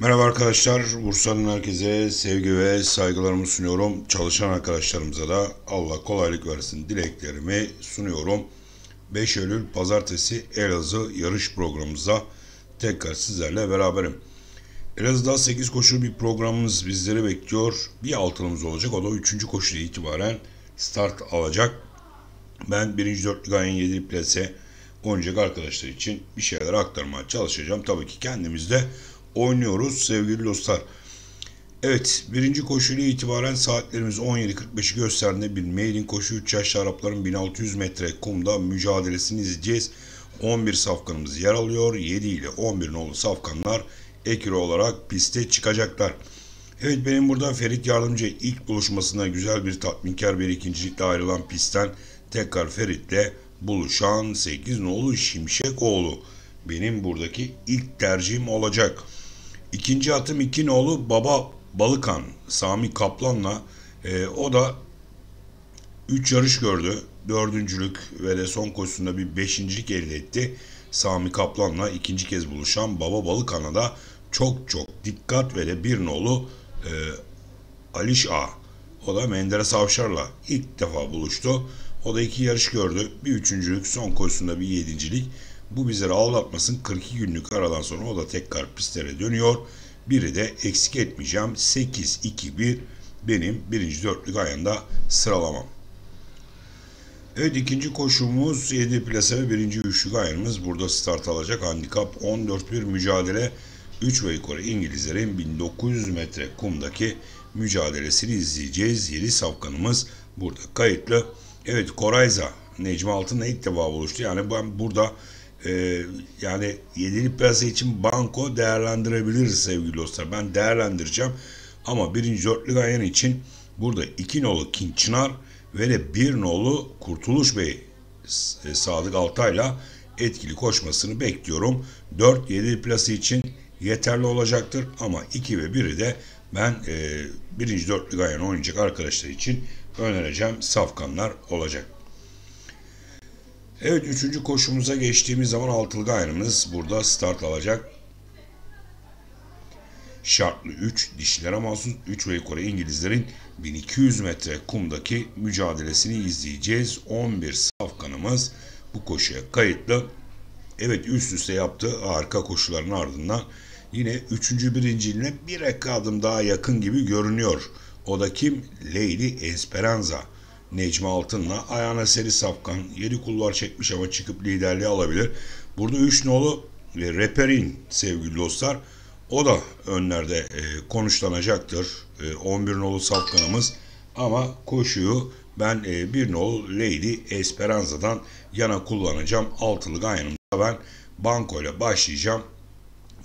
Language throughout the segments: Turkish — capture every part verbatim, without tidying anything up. Merhaba arkadaşlar, Bursa'nın herkese sevgi ve saygılarımı sunuyorum. Çalışan arkadaşlarımıza da Allah kolaylık versin dileklerimi sunuyorum. beş Eylül Pazartesi Elazığ yarış programımıza tekrar sizlerle beraberim. Elazığ'da sekiz koşulu bir programımız bizleri bekliyor. Bir altınımız olacak, o da üçüncü koşuya itibaren start alacak. Ben birinci dörtlük ayın yedi plase oynayacak arkadaşlar için bir şeyler aktarmaya çalışacağım. Tabii ki kendimiz de oynuyoruz sevgili dostlar. Evet, birinci koşuyla itibaren saatlerimiz on yedi kırk beşi gösterdiğinde bir mailin koşu üç yaşlı Arapların bin altı yüz metre kumda mücadelesini izleyeceğiz. on bir safkanımız yer alıyor. yedi ile on bir nolu safkanlar eküre olarak piste çıkacaklar. Evet, benim burada Ferit yardımcı ilk buluşmasına güzel bir tatminkar bir ikincilikle ayrılan pistten tekrar Ferit'le buluşan sekiz nolu Şimşek oğlu benim buradaki ilk tercihim olacak. İkinci atım iki nolu Baba Balıkhan Sami Kaplan'la e, o da üç yarış gördü. Dördüncülük ve de son koşusunda bir beşincilik elde etti. Sami Kaplan'la ikinci kez buluşan Baba Balıkhan'a da çok çok dikkat ve de bir nolu e, Aliş Ağa. O da Menderes Avşar'la ilk defa buluştu. O da iki yarış gördü. Bir üçüncülük, son koşusunda bir yedincilik. Bu bizleri ağlatmasın. kırk iki günlük aradan sonra o da tekrar pistlere dönüyor. Biri de eksik etmeyeceğim. sekiz iki bir benim birinci dörtlük ayında sıralamam. Evet, ikinci koşumuz yedi plase ve birinci üçlük ayımız burada start alacak. Handikap on dört bir mücadele. üç ve yukarı İngilizlerin bin dokuz yüz metre kumdaki mücadelesini izleyeceğiz. yedi safkanımız burada kayıtlı. Evet, Korayza Necmi Altın'la ilk defa buluştu. Yani ben burada Ee, yani yedili plase için banko değerlendirebiliriz sevgili dostlar. Ben değerlendireceğim. Ama birinci dörtlük ayın için burada iki nolu Kinçnar ve de bir nolu Kurtuluş Bey Sadık Altay'la etkili koşmasını bekliyorum. dört yedili plase için yeterli olacaktır. Ama iki ve biri de ben e, birinci dörtlük ayın oynayacak arkadaşlar için önereceğim safkanlar olacak. Evet, üçüncü koşumuza geçtiğimiz zaman altılı gayrımız burada start alacak. Şartlı üç, dişilere mahsus üç ve yukarı İngilizlerin bin iki yüz metre kumdaki mücadelesini izleyeceğiz. on bir safkanımız bu koşuya kayıtlı. Evet, üst üste yaptığı harika koşuların ardından yine üçüncü birinciliğine bir ek adım daha yakın gibi görünüyor. O da kim? Lady Esperanza. Necmi Altın'la ayağına seri safkan yedi kullar çekmiş ama çıkıp liderliği alabilir. Burada üç nolu e, Reperin sevgili dostlar. O da önlerde e, konuşlanacaktır. E, on bir nolu safkanımız ama koşuyu ben e, bir nolu Lady Esperanza'dan yana kullanacağım. Altılı ganyanımda ben banko ile başlayacağım.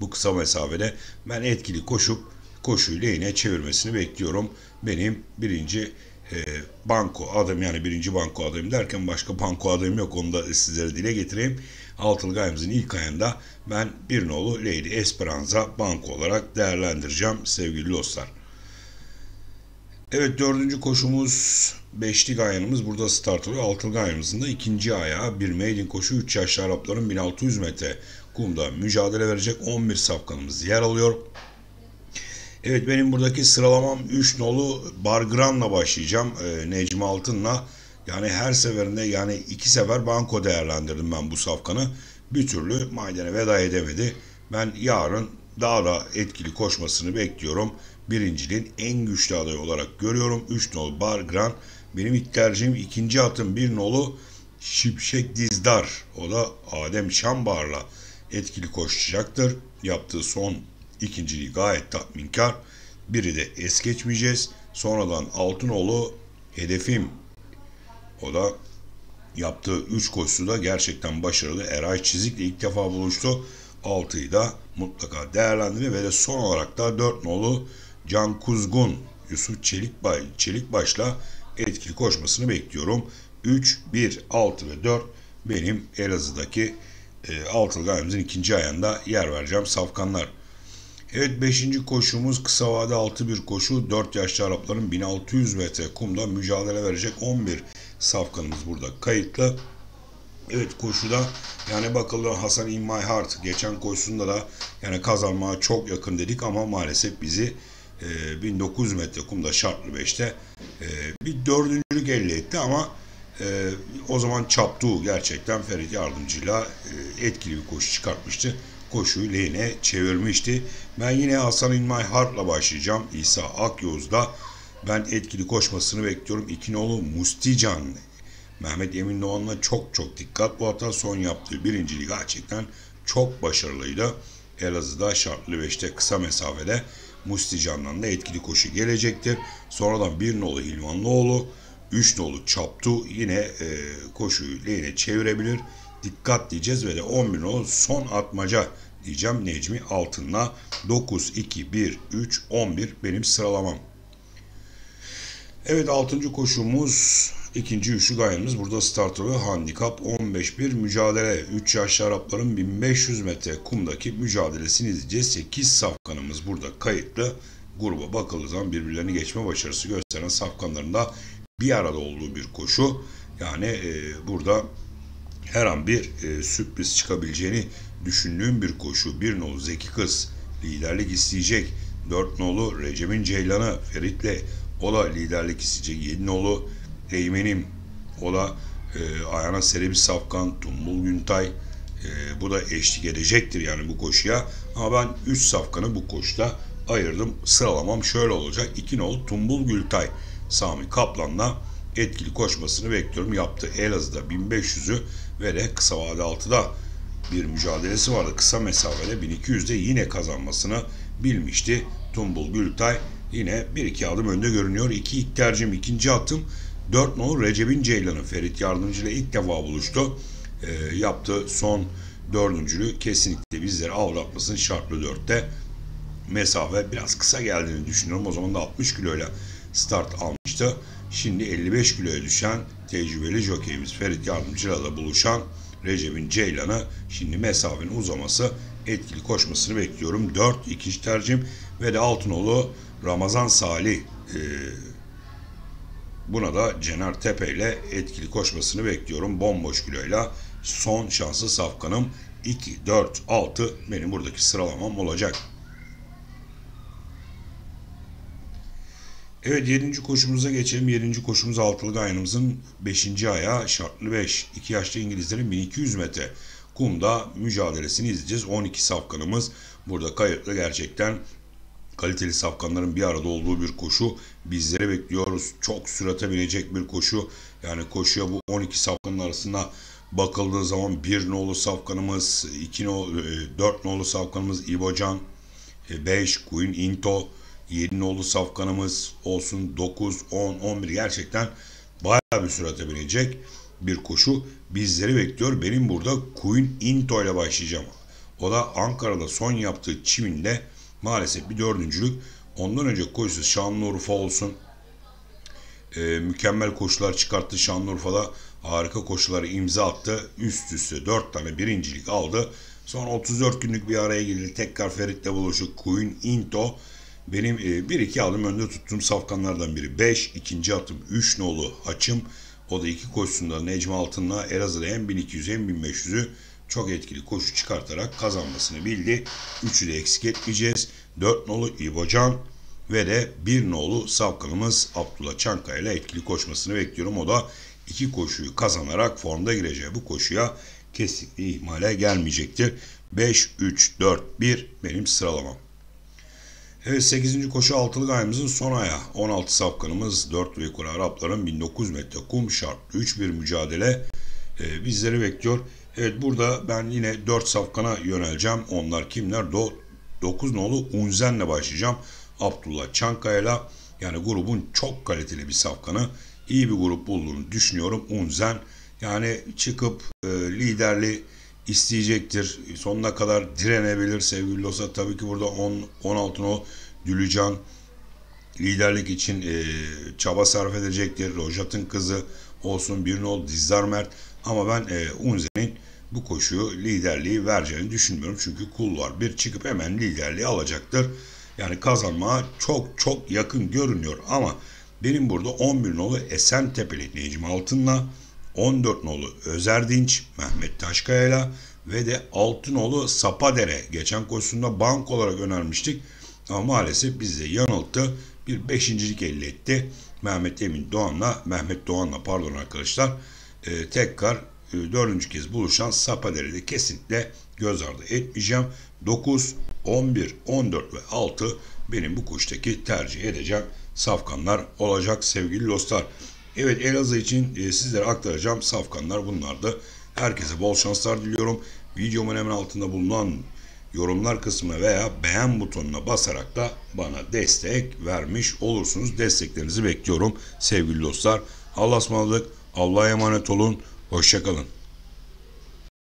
Bu kısa mesafede ben etkili koşup koşuyu lehine çevirmesini bekliyorum. Benim birinci banko adım, yani birinci banko adım derken başka banko adım yok, onu da sizlere dile getireyim. Altılı gayemizin ilk ayında ben bir nolu Lady Esperanza banko olarak değerlendireceğim sevgili dostlar. Evet, dördüncü koşumuz beşlik ayağımız burada start oluyor. Altılı gayemizin de ikinci ayağı bir maiden koşu üç yaşlı Arapların bin altı yüz metre kumda mücadele verecek. on bir safkanımız yer alıyor. Evet, benim buradaki sıralamam üç nolu Bargran'la başlayacağım. Ee, Necmi Altın'la. Yani her seferinde, yani iki sefer banko değerlendirdim ben bu safkanı. Bir türlü maydana veda edemedi. Ben yarın daha da etkili koşmasını bekliyorum. Birinciliğin en güçlü adayı olarak görüyorum. üç nolu Bargran benim ilk tercihim. İkinci atım bir nolu Şipşek Dizdar. O da Adem Şambar'la etkili koşacaktır. Yaptığı son İkinciliği gayet tatminkar. Biri de es geçmeyeceğiz. Sonradan Altınoğlu hedefim. O da yaptığı üç koşusu da gerçekten başarılı. Eray Çizik'le ilk defa buluştu. altıyı da mutlaka değerlendirir ve de son olarak da dört nolu Can Kuzgun Yusuf Çelikbaş, Çelikbaş'la etkili koşmasını bekliyorum. üç, bir, altı ve dört benim Elazığ'daki e, altılı gayemizin ikinci ayağında yer vereceğim safkanlar. Evet, beşinci koşumuz kısa vade altı bir koşu. dört yaşlı Arapların bin altı yüz metre kumda mücadele verecek. on bir safkanımız burada kayıtlı. Evet, koşuda yani bakılıyor Hasan İlmay Hart geçen koşusunda da yani kazanmaya çok yakın dedik ama maalesef bizi e, bin dokuz yüz metre kumda şartlı beşte e, bir dördüncülük elde etti ama e, o zaman Çaptuğ gerçekten Ferit yardımcıyla e, etkili bir koşu çıkartmıştı. Koşuyu lehine çevirmişti. Ben yine Hasan İlmay Hart'la başlayacağım. İsa Akyoz'da ben etkili koşmasını bekliyorum. İkinoğlu Mustiçan Mehmet Emin Doğan'la çok çok dikkat. Bu hafta son yaptığı birinciliği gerçekten çok başarılıydı. Elazığ'da şartlı beşte kısa mesafede Mustiçan'dan da etkili koşu gelecektir. Sonradan bir nolu İlvanlıoğlu, üç nolu Çaptu yine e, koşuyu lehine çevirebilir. Dikkat diyeceğiz ve de on bir nolu son atmaca diyeceğim Necmi Altın'la. dokuz, iki, bir, üç, on bir benim sıralamam. Evet, altıncı koşumuz, ikinci üçlü gayemiz burada start oluyor. Handikap on beş bir mücadele. üç yaşlı Arapların bin beş yüz metre kumdaki mücadelesini izleyeceğiz. sekiz safkanımız burada kayıtlı. Gruba bakıldığı zaman birbirlerini geçme başarısı gösteren safkanların da bir arada olduğu bir koşu. Yani e, burada her an bir e, sürpriz çıkabileceğini düşündüğüm bir koşu. bir nolu Zeki Kız liderlik isteyecek. dört nolu Recep'in Ceylan'ı Ferit'le. O da liderlik isteyecek. yedi nolu Eymenim. O da e, ayağına serebi safkan Tombul Güntay. E, bu da eşlik edecektir yani bu koşuya. Ama ben üç safkanı bu koşuda ayırdım. Sıralamam şöyle olacak. iki nolu Tombul Güntay Sami Kaplan'la etkili koşmasını bekliyorum. Yaptı Elazığ'da bin beş yüzü ve de kısa vade altıda bir mücadelesi vardı. Kısa mesafede bin iki yüzde yine kazanmasını bilmişti Tombul Güntay. Yine bir iki adım önde görünüyor. iki ilk tercihim, ikinci atım. dört nolu Recep'in Ceylan'ı Ferit yardımcıyla ilk defa buluştu. E, yaptığı son dördüncülü kesinlikle bizleri avlatmasın şartlı dörtte. Mesafe biraz kısa geldiğini düşünüyorum. O zaman da altmış kiloyla start almıştı. Şimdi elli beş kiloya düşen tecrübeli jokeyimiz Ferit yardımcıyla da buluşan Recep'in Ceylan'ı şimdi mesafenin uzaması etkili koşmasını bekliyorum. dört ikinci tercihim ve de Altınoğlu Ramazan Salih e, buna da Cener Tepe ile etkili koşmasını bekliyorum. Bomboş kiloyla son şanslı safkanım iki, dört, altı benim buradaki sıralamam olacak. Evet, yedinci koşumuza geçelim. yedinci koşumuz altılı gayanımızın beşinci ayağı şartlı beş. iki yaşlı İngilizlerin bin iki yüz metre kumda mücadelesini izleyeceğiz. on iki safkanımız burada kayıtlı gerçekten. Kaliteli safkanların bir arada olduğu bir koşu bizlere bekliyoruz. Çok sürate binecek bir koşu. Yani koşuya bu on iki safkanın arasında bakıldığı zaman bir nolu safkanımız, iki nolu, dört nolu safkanımız İbocan, beş Queen Into, yedi nolu safkanımız olsun, dokuz, on, on bir gerçekten bayağı bir sürate binecek bir koşu bizleri bekliyor. Benim burada Queen Into ile başlayacağım. O da Ankara'da son yaptığı çiminde maalesef bir dördüncülük. Ondan önce koşusu Şanlıurfa olsun. Ee, mükemmel koşular çıkarttı Şanlıurfa'da. Harika koşuları imza attı. Üst üste dört tane birincilik aldı. Sonra otuz dört günlük bir araya girdi. Tekrar Ferit'le buluşu Queen Into. Benim bir iki e, adım önde tuttuğum safkanlardan biri. beş, ikinci atım üç nolu Haçım. O da iki koşusunda Necmi Altın'la Elazığ'da hem bin iki yüzü hem bin beş yüzü çok etkili koşu çıkartarak kazanmasını bildi. üçü de eksik etmeyeceğiz. dört nolu İbocan ve de bir nolu safkanımız Abdullah Çankay ile etkili koşmasını bekliyorum. O da iki koşuyu kazanarak formda gireceği bu koşuya kesinlikle ihmale gelmeyecektir. beş, üç, dört, bir benim sıralamam. Evet, sekizinci koşu altılı gayemizin son ayağı. on altı safkanımız dört ve yukarı Arapların bin dokuz yüz metre kum şartlı üç bir mücadele e, bizleri bekliyor. Evet, burada ben yine dört safkana yöneleceğim. Onlar kimler? Do dokuz nolu Unzen ile başlayacağım. Abdullah Çankaya'yla yani grubun çok kaliteli bir safkanı. İyi bir grup bulduğunu düşünüyorum. Unzen yani çıkıp e, liderliği isteyecektir. Sonuna kadar direnebilir sevgili olsa. Tabii ki burada on, on altı o Dülücan liderlik için e, çaba sarf edecektir. Rojat'ın kızı olsun, bir nolu Dizdar Mert. Ama ben e, Unzen'in bu koşuyu liderliği vereceğini düşünmüyorum. Çünkü kullar bir çıkıp hemen liderliği alacaktır. Yani kazanmaya çok çok yakın görünüyor ama benim burada on bir nolu Esen tepeli Necmi Altın'la on dört nolu Özer Dinç, Mehmet Taşkaya'yla ve de Altınoğlu Sapadere geçen koşusunda bank olarak önermiştik. Ama maalesef bizi yanılttı. Bir beşincilik elde etti. Mehmet Emin Doğan'la, Mehmet Doğan'la pardon arkadaşlar, e, tekrar e, dördüncü kez buluşan Sapadere'de kesinlikle göz ardı etmeyeceğim. dokuz, on bir, on dört ve altı benim bu kuştaki tercih edeceğim safkanlar olacak sevgili dostlar. Evet, Elazığ için e, sizlere aktaracağım safkanlar bunlardı. Herkese bol şanslar diliyorum. Videomun hemen altında bulunan yorumlar kısmına veya beğen butonuna basarak da bana destek vermiş olursunuz. Desteklerinizi bekliyorum sevgili dostlar. Allah'a ısmarladık. Allah'a emanet olun. Hoşça kalın.